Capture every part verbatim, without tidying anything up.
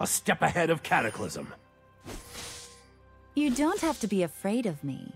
a step ahead of Cataclysm. You don't have to be afraid of me.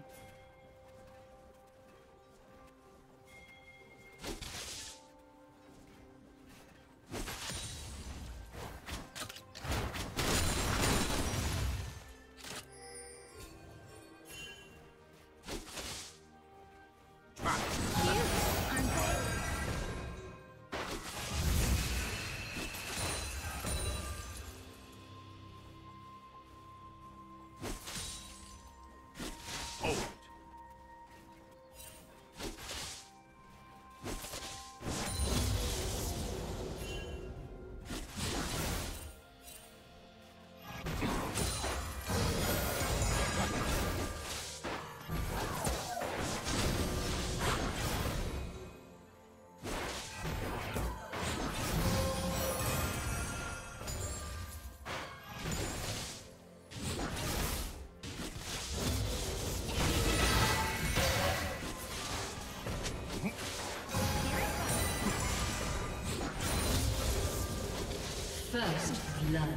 First blood.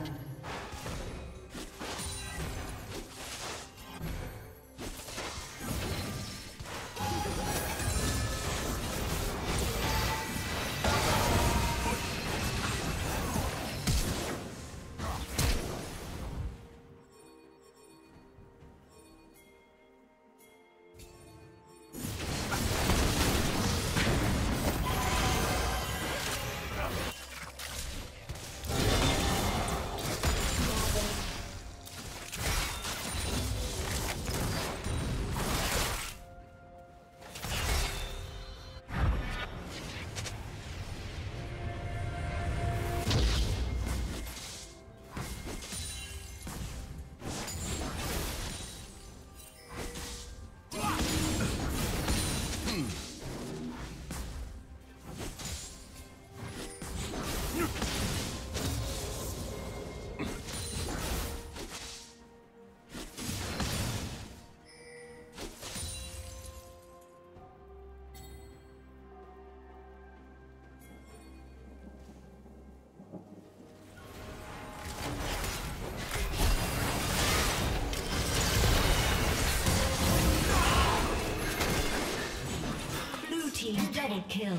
Double kill.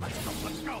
Let's go, let's go!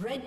Red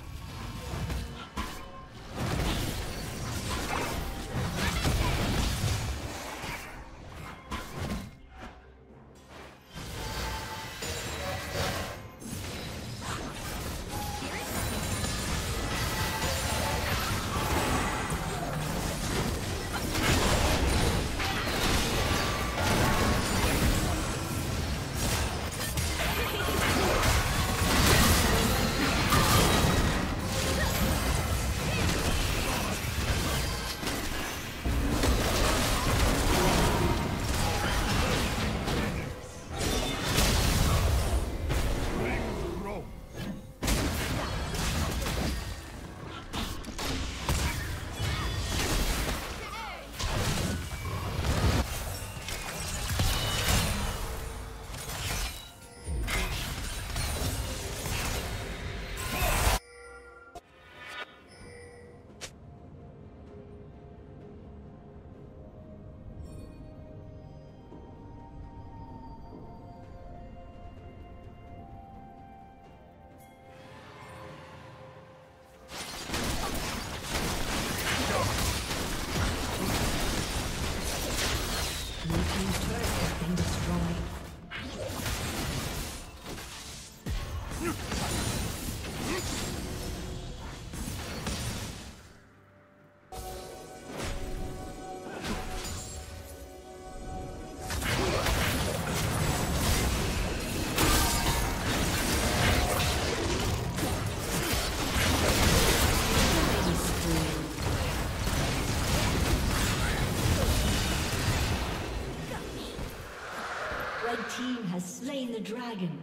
Slain the dragon.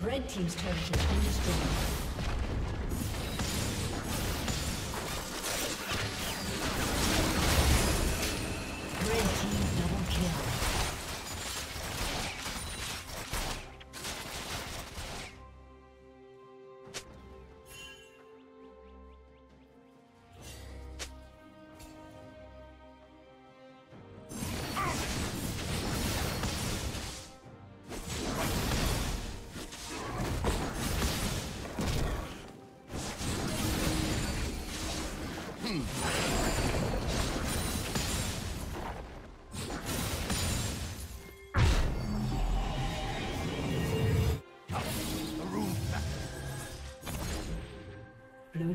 Red team's turret has been destroyed. Blue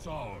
It's ours.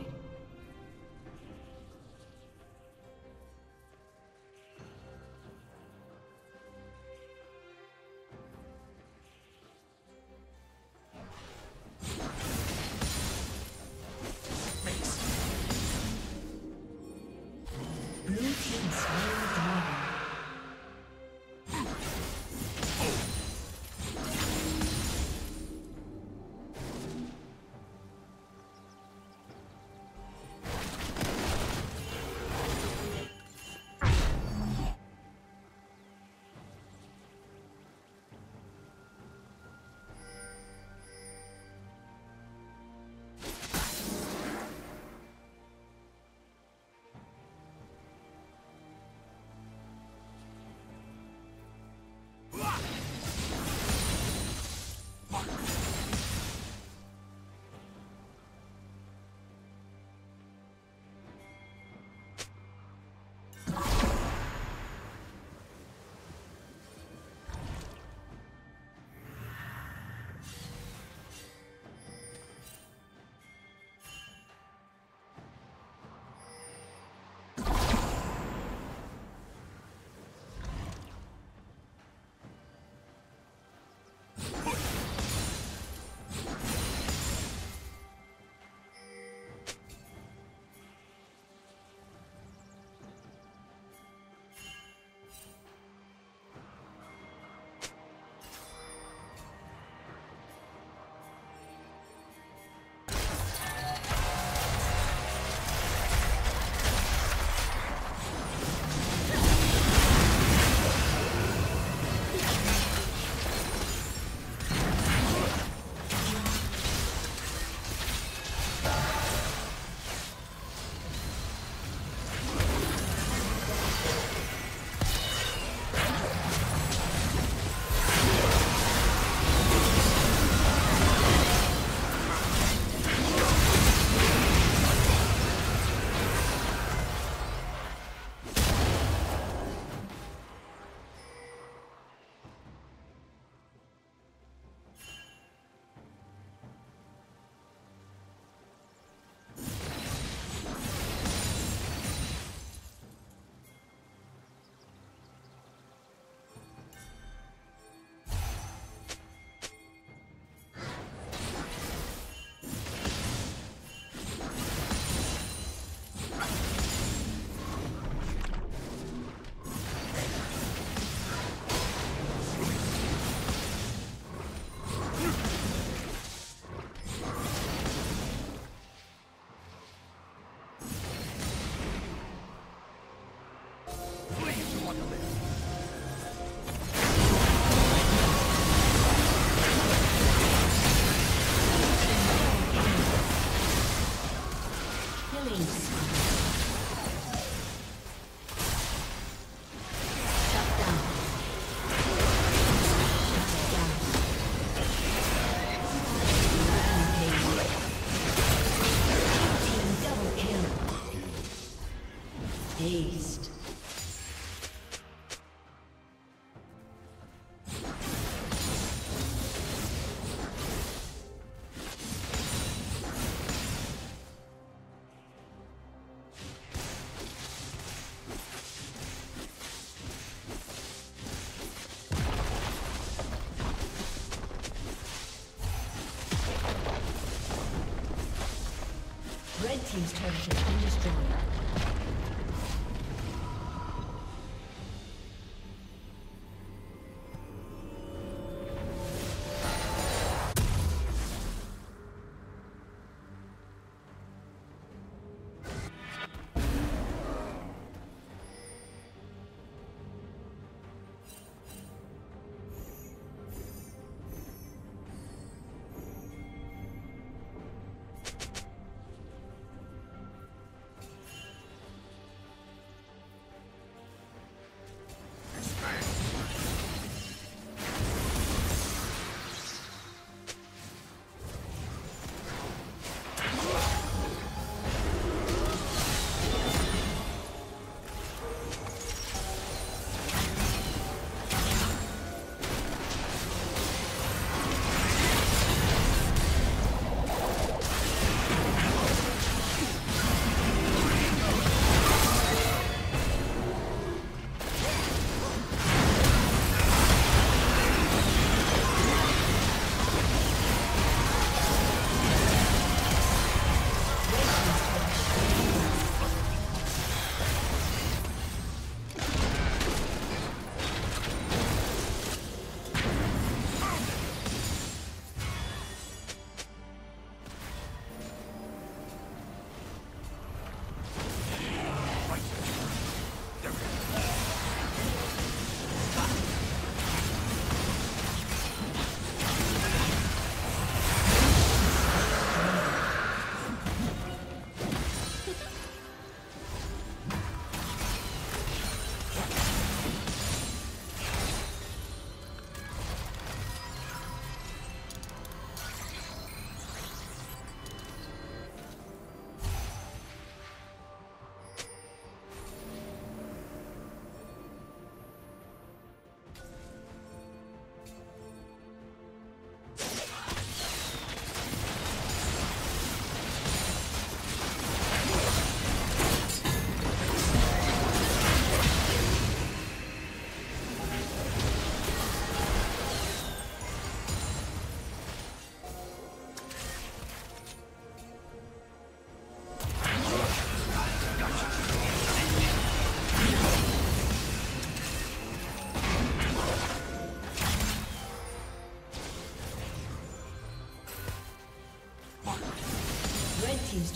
Haste. Red team's turret has been destroyed.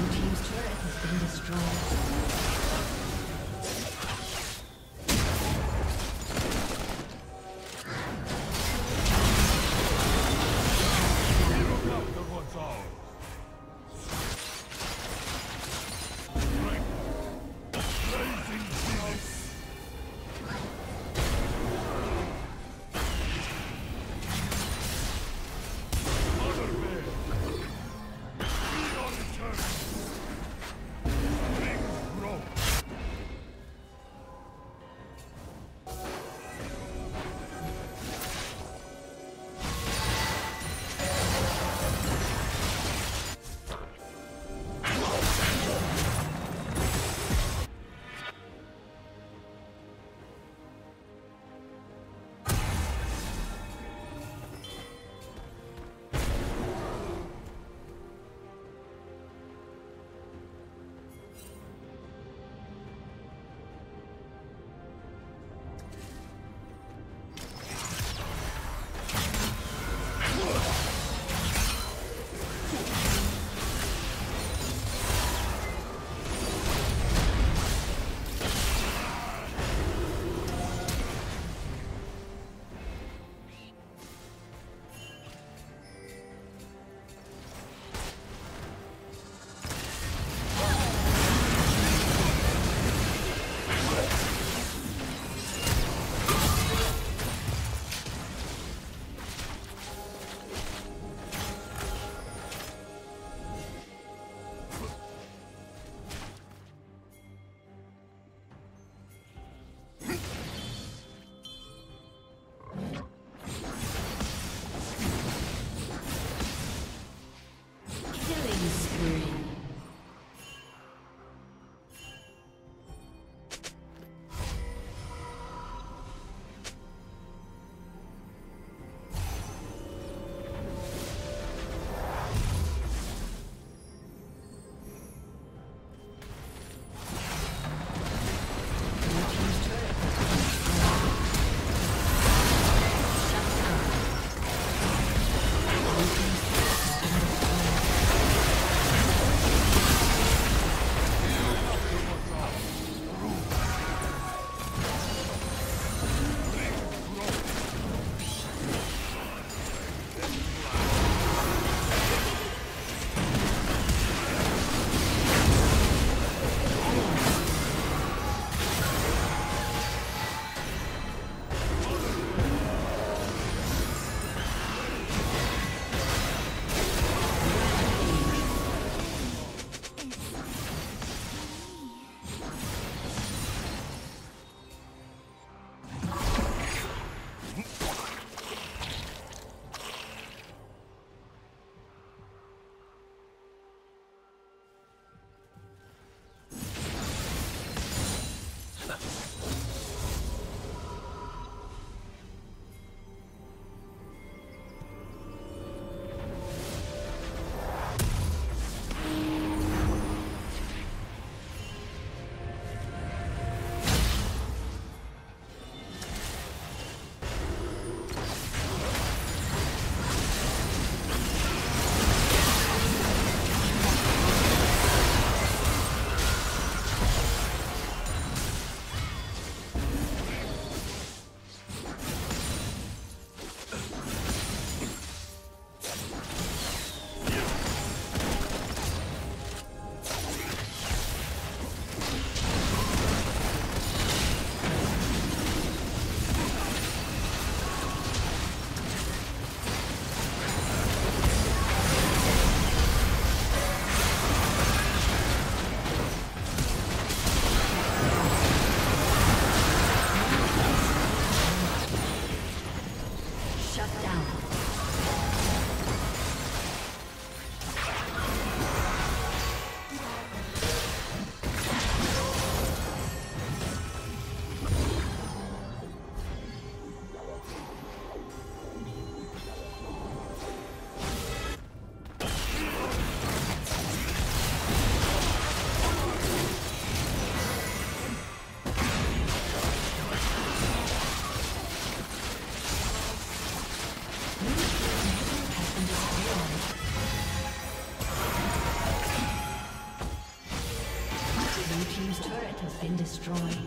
Team's turret has been destroyed. Blue team's turret has been destroyed. has been destroyed.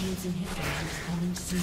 And his is coming soon.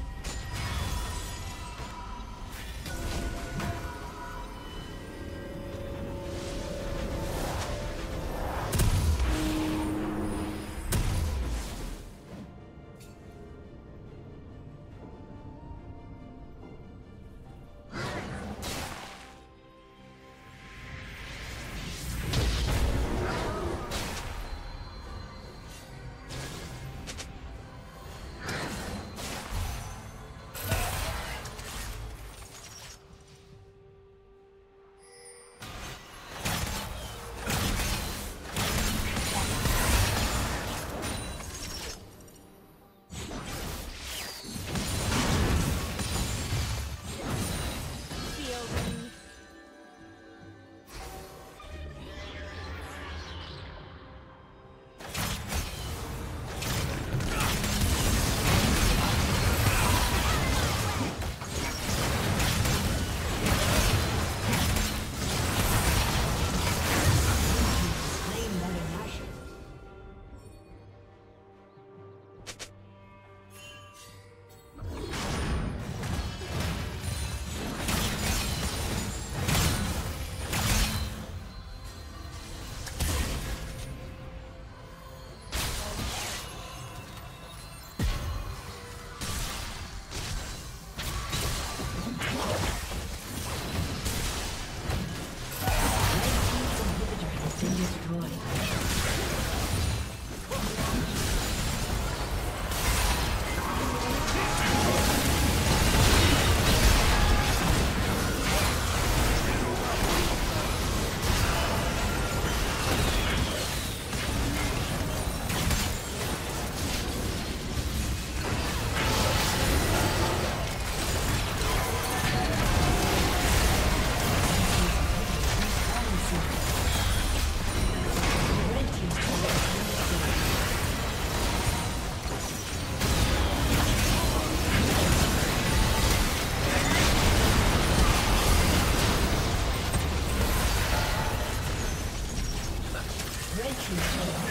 Thank you.